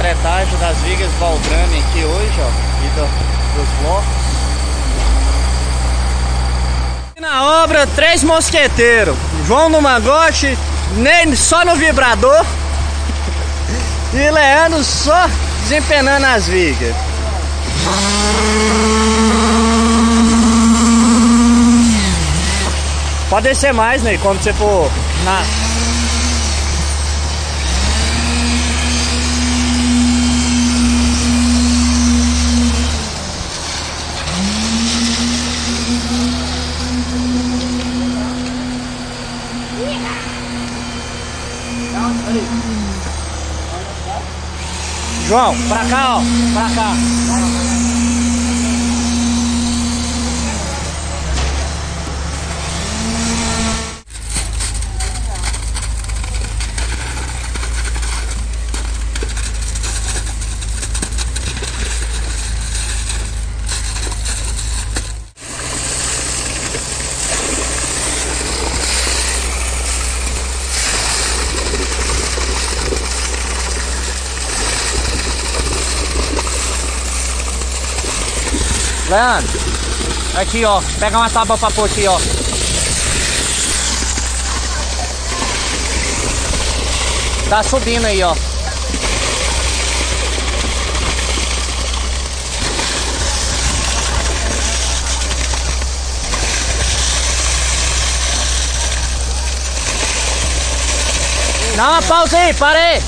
concretagem das vigas Valdrame aqui hoje, ó, e dos blocos. E na obra, três mosqueteiros: João no mangote, Ney só no vibrador e Leandro só desempenando as vigas. Pode descer mais, Ney, quando você for na... João, pra cá, ó, pra cá. Leandro, aqui ó, pega uma tábua pra pôr aqui ó. Tá subindo aí ó. Dá uma pausa aí, para aí.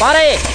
Para aí.